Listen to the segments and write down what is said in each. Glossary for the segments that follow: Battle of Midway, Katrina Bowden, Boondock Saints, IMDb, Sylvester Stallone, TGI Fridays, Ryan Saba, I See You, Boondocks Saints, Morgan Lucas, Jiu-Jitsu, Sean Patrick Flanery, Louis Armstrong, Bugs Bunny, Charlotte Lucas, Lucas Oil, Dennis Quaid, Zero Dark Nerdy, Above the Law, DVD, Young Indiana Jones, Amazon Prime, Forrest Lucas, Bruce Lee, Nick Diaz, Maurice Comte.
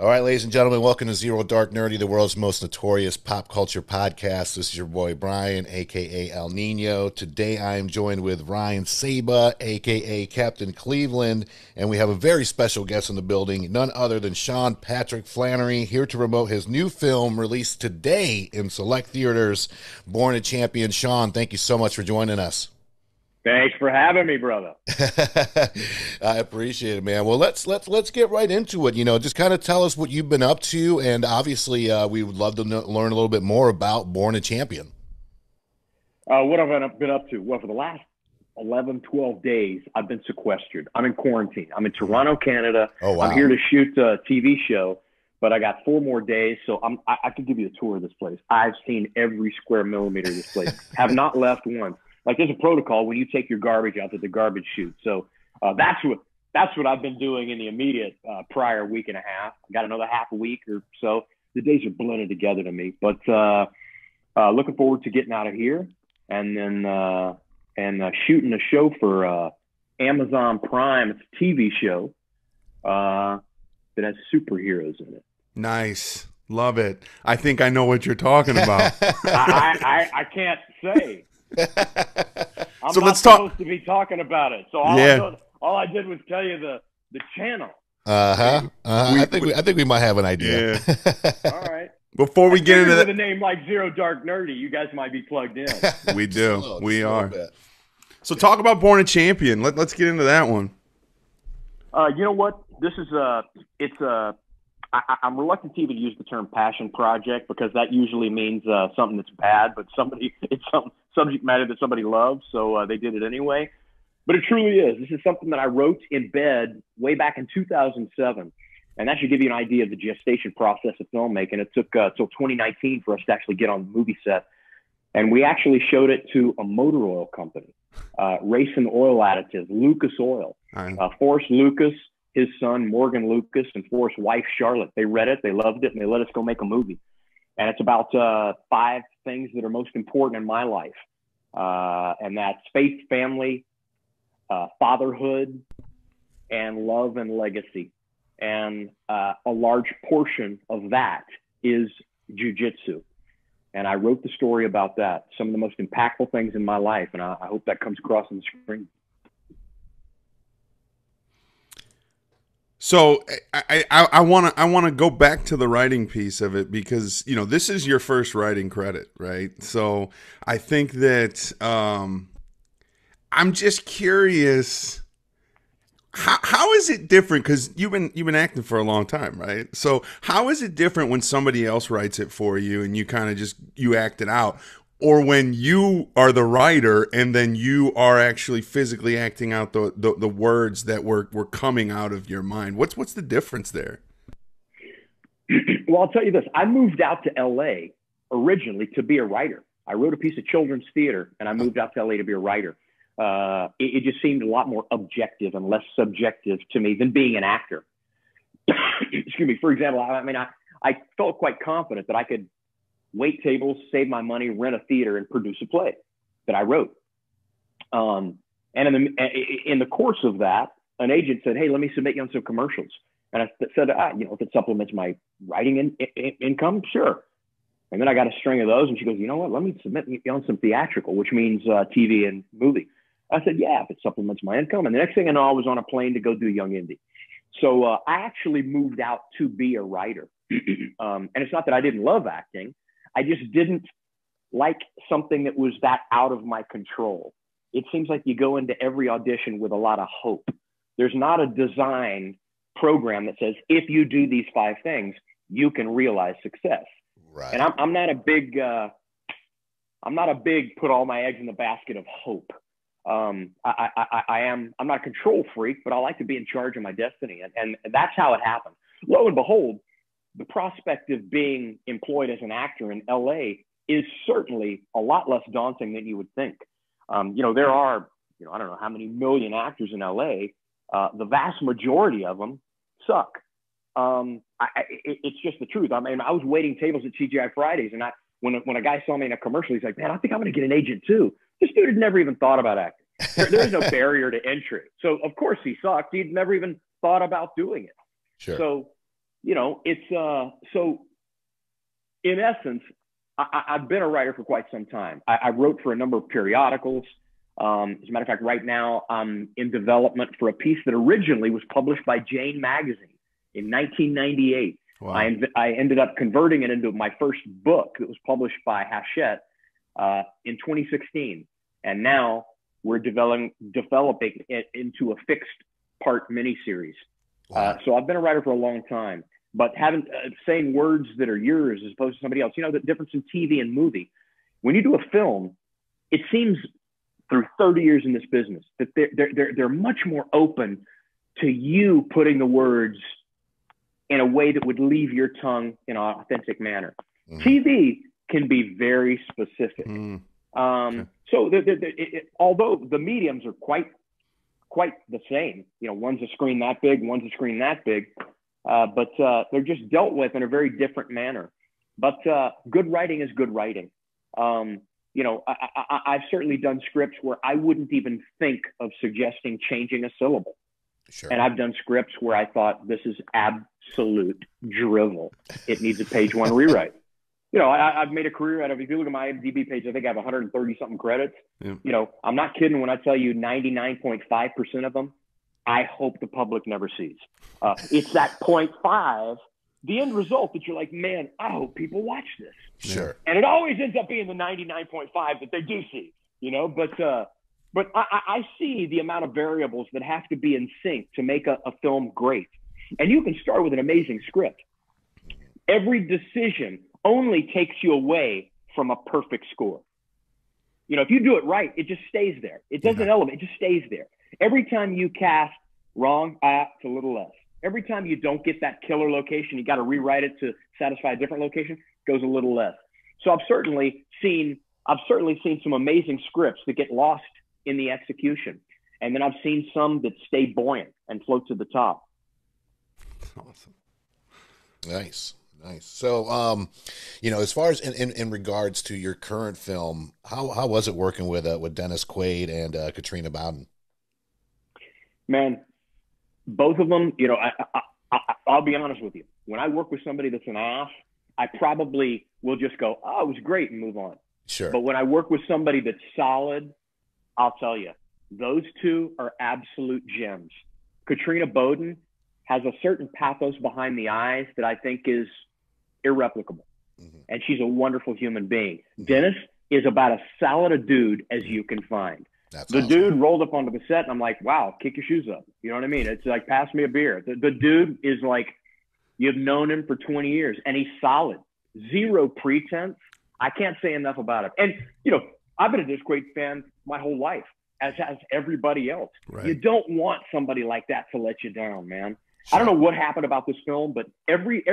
All right, ladies and gentlemen, welcome to Zero Dark Nerdy, the world's most notorious pop culture podcast. This is your boy Brian, a.k.a. El Nino. Today I am joined with Ryan Saba, a.k.a. Captain Cleveland, and we have a very special guest in the building, none other than Sean Patrick Flanery, here to promote his new film released today in select theaters, Born a Champion. Sean, thank you so much for joining us. Thanks for having me, brother. I appreciate it, man. Well, let's get right into it. You know, just kind of tell us what you've been up to, and obviously, we would love to learn a little bit more about Born a Champion. What have I been up to? Well, for the last 11, 12 days, I've been sequestered. I'm in quarantine. I'm in Toronto, Canada. Oh, wow. I'm here to shoot a TV show, but I got 4 more days, so I could give you a tour of this place. I've seen every square millimeter of this place. Have not left once. Like, there's a protocol when you take your garbage out to the garbage chute. So that's what I've been doing in the immediate prior week and a half. I got another half a week or so. The days are blended together to me, but looking forward to getting out of here and then shooting a show for Amazon Prime. It's a TV show that has superheroes in it. Nice. Love it. I think I know what you're talking about. I can't say. I'm so not supposed to be talking about it. So all I did was tell you the channel. I think we might have an idea. Yeah. All right. Before we get into that, with a name like Zero Dark Nerdy, you guys might be plugged in. We do. We are. So talk about Born a Champion. Let's get into that one. You know what? This is I'm reluctant to even use the term passion project because that usually means something that's bad, but it's some subject matter that somebody loves, so they did it anyway. But it truly is. This is something that I wrote in bed way back in 2007, and that should give you an idea of the gestation process of filmmaking. It took till 2019 for us to actually get on the movie set, and we actually showed it to a motor oil company, Racing Oil Additive, Lucas Oil, Forrest Lucas, his son, Morgan Lucas, and Forrest's wife, Charlotte. They read it, they loved it, and they let us go make a movie. And it's about 5 things that are most important in my life. And that's faith, family, fatherhood, and love and legacy. And a large portion of that is jiu-jitsu. And I wrote the story about that, some of the most impactful things in my life. And I hope that comes across on the screen. So I want to go back to the writing piece of it because, you know, this is your first writing credit, right? So I think that I'm just curious, how is it different? Because you've been acting for a long time, right? So how is it different when somebody else writes it for you and you kind of just you act it out, or when you are the writer and then you are actually physically acting out the words that were coming out of your mind? What's the difference there? Well, I'll tell you this. I moved out to L.A. originally to be a writer. I wrote a piece of children's theater, and I moved out to L.A. to be a writer. It just seemed a lot more objective and less subjective to me than being an actor. Excuse me. For example, I felt quite confident that I could wait tables, save my money, rent a theater, and produce a play that I wrote. And in the course of that, an agent said, "Hey, let me submit you on some commercials." And I said, "You know, if it supplements my writing income, sure." And then I got a string of those, and she goes, "You know what? Let me submit you on some theatrical, which means TV and movie." I said, "Yeah, if it supplements my income." And the next thing I know, I was on a plane to go do Young Indy. So I actually moved out to be a writer, and it's not that I didn't love acting. I just didn't like something that was that out of my control. It seems like you go into every audition with a lot of hope. There's not a design program that says, if you do these 5 things, you can realize success. Right. And I'm not a big, put all my eggs in the basket of hope. I'm not a control freak, but I like to be in charge of my destiny. And that's how it happened. Lo and behold, the prospect of being employed as an actor in LA is certainly a lot less daunting than you would think. You know, there are, you know, I don't know how many million actors in LA. The vast majority of them suck. It's just the truth. I mean, I was waiting tables at TGI Fridays, and when a guy saw me in a commercial, he's like, "Man, I think I'm going to get an agent too." This dude had never even thought about acting. There's no barrier to entry. So of course he sucked. He'd never even thought about doing it. Sure. So you know, it's so in essence, I've been a writer for quite some time. I wrote for a number of periodicals. As a matter of fact, right now I'm in development for a piece that originally was published by Jane Magazine in 1998. Wow. I ended up converting it into my first book that was published by Hachette in 2016. And now we're developing it into a fixed part miniseries. Wow. So I've been a writer for a long time, but having saying words that are yours as opposed to somebody else, you know, the difference in TV and movie. When you do a film, it seems through 30 years in this business that they're much more open to you putting the words in a way that would leave your tongue in an authentic manner. Mm. TV can be very specific. Mm. So although the mediums are quite the same, you know, one's a screen that big, one's a screen that big, but they're just dealt with in a very different manner. But good writing is good writing. You know, I've certainly done scripts where I wouldn't even think of suggesting changing a syllable. Sure. And I've done scripts where I thought this is absolute drivel. It needs a page one rewrite. You know, I've made a career out of, if you look at my IMDb page, I think I have 130 something credits. Yeah. You know, I'm not kidding when I tell you 99.5% of them, I hope the public never sees. It's that 0.5, the end result that you're like, man, I hope people watch this. Sure. And it always ends up being the 99.5 that they do see, you know, but I see the amount of variables that have to be in sync to make a film great. And you can start with an amazing script. Every decision only takes you away from a perfect score. You know, if you do it right, it just stays there. It doesn't elevate, it just stays there. Every time you cast wrong, it's a little less. Every time you don't get that killer location, you got to rewrite it to satisfy a different location, it goes a little less. So I've certainly seen some amazing scripts that get lost in the execution. And then I've seen some that stay buoyant and float to the top. Awesome. Nice. Nice. So, you know, as far as in regards to your current film, how was it working with Dennis Quaid and Katrina Bowden? Man, both of them, you know, I'll be honest with you. When I work with somebody that's an ass, I probably will just go, oh, it was great, and move on. Sure. But when I work with somebody that's solid, I'll tell you, those two are absolute gems. Katrina Bowden has a certain pathos behind the eyes that I think is irreplicable. Mm-hmm. And she's a wonderful human being. Mm-hmm. Dennis is about as solid a dude as you can find. That's the awesome. Dude rolled up onto the set and I'm like, wow, kick your shoes up. You know what I mean? It's like, pass me a beer. The dude is like, you've known him for 20 years and he's solid. Zero pretense. I can't say enough about him. And, you know, I've been a Dennis Quaid fan my whole life, as has everybody else. Right. You don't want somebody like that to let you down, man. Sure. I don't know what happened about this film, but every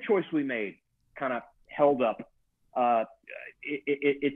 choice we made kind of held up.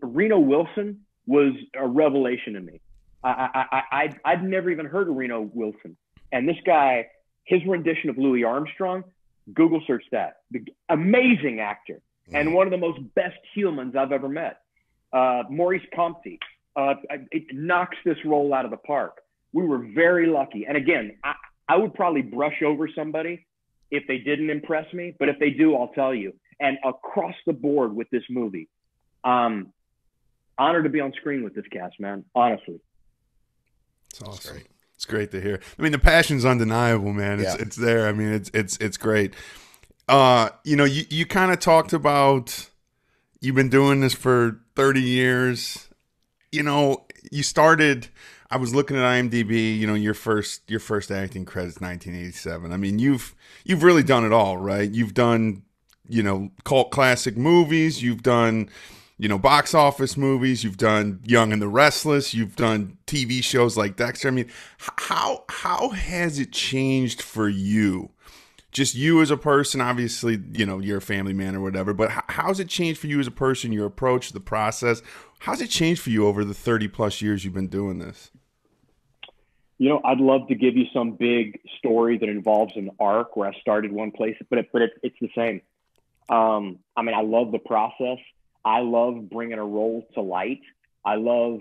Reno Wilson was a revelation to me. I'd never even heard of Reno Wilson, and this guy, his rendition of Louis Armstrong, Google search that. The amazing actor and one of the most best humans I've ever met. Maurice Comte it knocks this role out of the park. We were very lucky. And again, I would probably brush over somebody if they didn't impress me. But if they do, I'll tell you. And across the board with this movie, honored to be on screen with this cast, man. Honestly. It's awesome. Great. It's great to hear. I mean, the passion's undeniable, man. It's, yeah. It's there. I mean, it's great. You know, you kind of talked about you've been doing this for 30 years. You know, you started... I was looking at IMDb, you know, your first acting credits, 1987. I mean, you've really done it all, right? You've done, you know, cult classic movies. You've done, you know, box office movies. You've done Young and the Restless. You've done TV shows like Dexter. I mean, how has it changed for you? Just you as a person, obviously, you know, you're a family man or whatever, but how's it changed for you as a person, your approach, the process? How's it changed for you over the 30 plus years you've been doing this? You know, I'd love to give you some big story that involves an arc where I started one place, but it's the same. I mean, I love the process. I love bringing a role to light. I love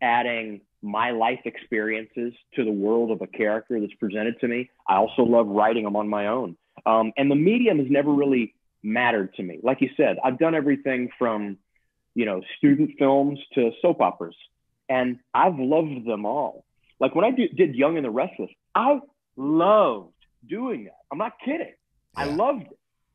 adding my life experiences to the world of a character that's presented to me. I also love writing them on my own. And the medium has never really mattered to me. Like you said, I've done everything from, you know, student films to soap operas, and I've loved them all. Like when I did Young and the Restless, I loved doing that. I'm not kidding. I loved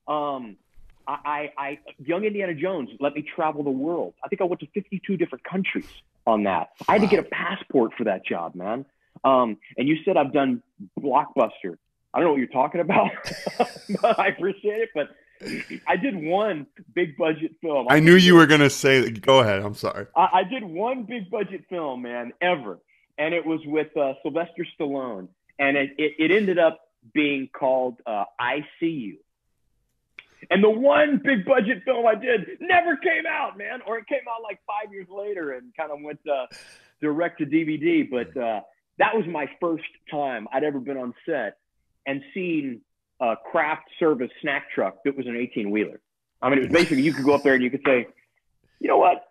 it. Young Indiana Jones let me travel the world. I think I went to 52 different countries on that. I had to get a passport for that job, man. And you said I've done Blockbuster. I don't know what you're talking about, but I appreciate it. But I did one big budget film. I knew you were going to say that. Go ahead. I'm sorry. I did one big budget film, man, ever. And it was with Sylvester Stallone. And it ended up being called I See You. And the one big budget film I did never came out, man. Or it came out like 5 years later and kind of went direct to DVD. But that was my first time I'd ever been on set and seen a craft service snack truck that was an 18-wheeler. I mean, it was basically you could go up there and you could say, you know what?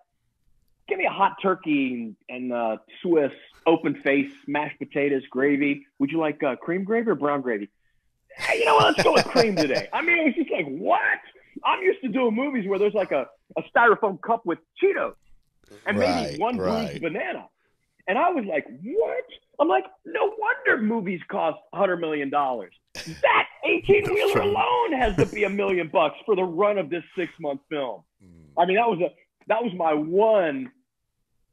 Give me a hot turkey and Swiss open face, mashed potatoes, gravy. Would you like cream gravy or brown gravy? Hey, you know what? Let's go with cream today. I mean, it was just like, what? I'm used to doing movies where there's like a styrofoam cup with Cheetos and maybe one bruised banana. And I was like, what? I'm like, no wonder movies cost $100 million. That 18-wheeler alone has to be $1 million for the run of this 6-month film. I mean, that was my one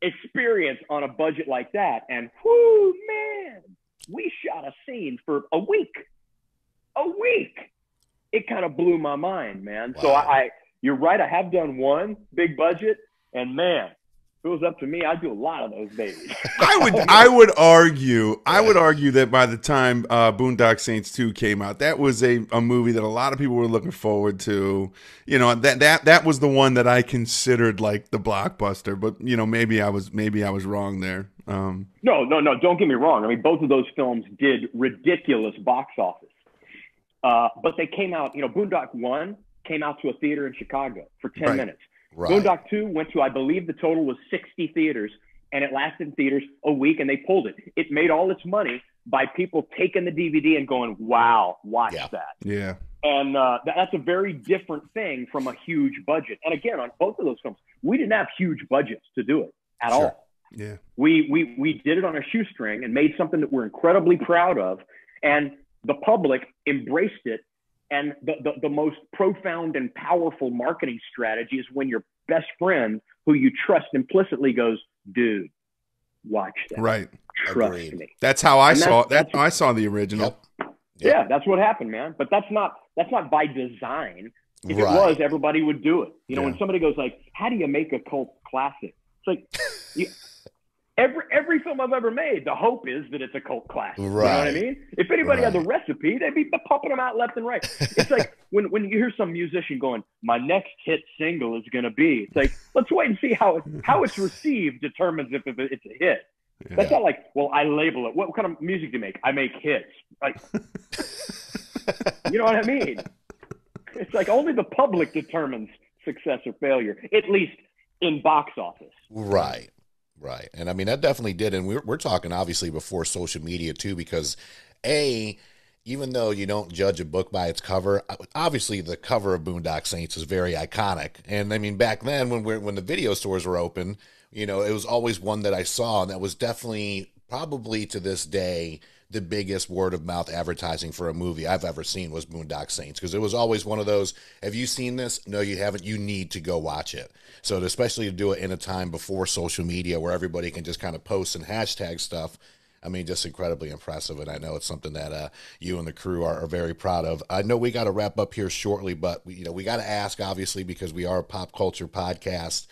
experience on a budget like that. And whoo, man, we shot a scene for a week. It kind of blew my mind, man. Wow. So you're right. I have done one big budget, and man, if it was up to me, I'd do a lot of those babies. I would argue that by the time Boondock Saints 2 came out, that was a movie that a lot of people were looking forward to. You know, that was the one that I considered like the blockbuster, but you know, maybe I was wrong there. No, don't get me wrong. I mean, both of those films did ridiculous box office. But they came out, you know, Boondock 1 came out to a theater in Chicago for 10 minutes. Right. Boondock 2 went to, I believe the total was 60 theaters, and it lasted in theaters a week, and they pulled it. It made all its money by people taking the DVD and going, wow, watch that. Yeah. And that's a very different thing from a huge budget. And again, on both of those films, we didn't have huge budgets to do it at all. Yeah. We did it on a shoestring and made something that we're incredibly proud of. And the public embraced it, and the most profound and powerful marketing strategy is when your best friend, who you trust implicitly, goes, dude, watch that. Right. Trust me. That's how I saw the original. Yep. Yep. Yeah, that's what happened, man. But that's not by design. If it was, everybody would do it. You know, when somebody goes like, how do you make a cult classic? It's like Every film I've ever made, the hope is that it's a cult classic. Right. You know what I mean? If anybody had the recipe, they'd be pumping them out left and right. It's like when you hear some musician going, my next hit single is going to be. It's like, let's wait and see how it's received determines if it's a hit. Yeah. That's not like, well, I label it. What kind of music do you make? I make hits. Like, you know what I mean? It's like only the public determines success or failure, at least in box office. Right. Right. And I mean, that definitely did. And we're talking obviously before social media too, because even though you don't judge a book by its cover, obviously the cover of Boondock Saints is very iconic. And I mean, back then when the video stores were open, you know, it was always one that I saw, and that was definitely probably to this day, the biggest word of mouth advertising for a movie I've ever seen was Boondock Saints. Cause it was always one of those, have you seen this? No, you haven't. You need to go watch it. So especially to do it in a time before social media where everybody can just kind of post and hashtag stuff. I mean, just incredibly impressive. And I know it's something that you and the crew are very proud of. I know we got to wrap up here shortly, but we got to ask, obviously, because we are a pop culture podcast.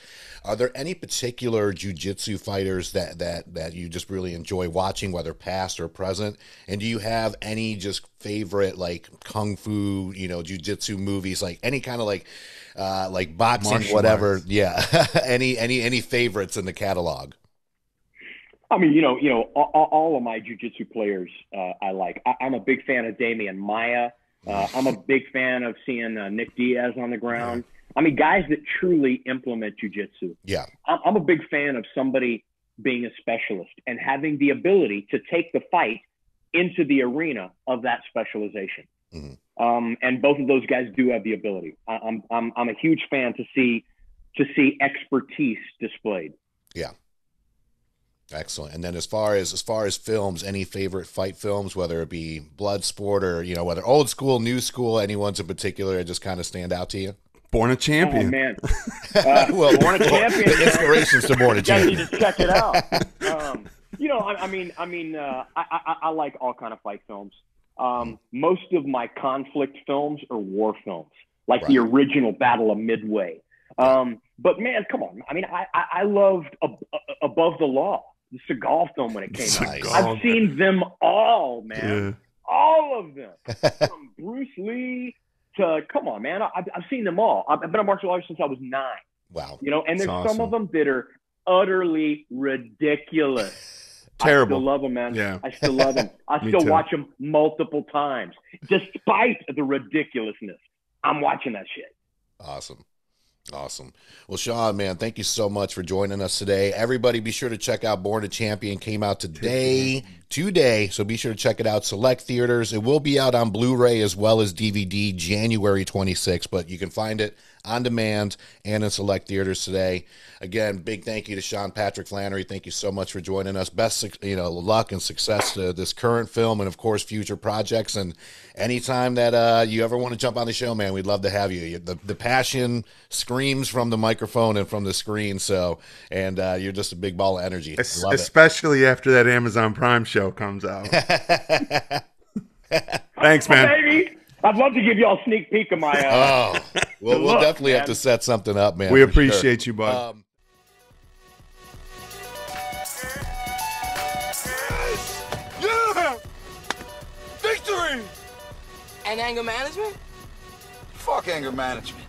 Are there any particular jiu-jitsu fighters that you just really enjoy watching, whether past or present? And do you have any just favorite like kung fu, jiu-jitsu movies, like any kind of like boxing, martial whatever? Arts. Yeah. any favorites in the catalog? I mean, you know, all of my jiu-jitsu players I like. I'm a big fan of Damian Maia. I'm a big fan of seeing Nick Diaz on the ground. I mean, guys that truly implement jiu-jitsu. Yeah. I'm a big fan of somebody being a specialist and having the ability to take the fight into the arena of that specialization. Mm-hmm. And both of those guys do have the ability. I'm a huge fan to see expertise displayed. Yeah. Excellent. And then as far as films, any favorite fight films, whether it be Bloodsport or, you know, whether old school, new school, any ones in particular that just kind of stand out to you? Born a Champion. Oh, man. Well, Born a Champion. The inspirations to Born a Champion. You need to check it out. You know, I like all kind of fight films. Most of my conflict films are war films, like the original Battle of Midway. But man, come on. I mean, I loved Above the Law, the Seagal film when it came out. I've seen them all, man. Yeah. All of them. From Bruce Lee to, come on, man. I've seen them all. I've been a martial artist since I was 9. Wow. You know, and there's some of them that are utterly ridiculous. Terrible. I still love them, man. Yeah. I still love them. I still watch them multiple times. Despite the ridiculousness, I'm watching that shit. Awesome. Awesome. Well, Sean, man, thank you so much for joining us today. Everybody, be sure to check out Born a Champion. Came out today, so be sure to check it out. Select theaters. It will be out on Blu-ray as well as DVD January 26th, but you can find it on demand and in select theaters today. Again, big thank you to Sean Patrick Flanery. Thank you so much for joining us. Best, you know, luck and success to this current film and, of course, future projects. And anytime that you ever want to jump on the show, man, we'd love to have you. The passion screams from the microphone and from the screen. So, and you're just a big ball of energy. Especially after that Amazon Prime show comes out. Thanks, man. Baby. I'd love to give y'all a sneak peek of my we'll look, definitely, man. Have to set something up, man. We appreciate you, bud. Yeah! Victory! And anger management? Fuck anger management.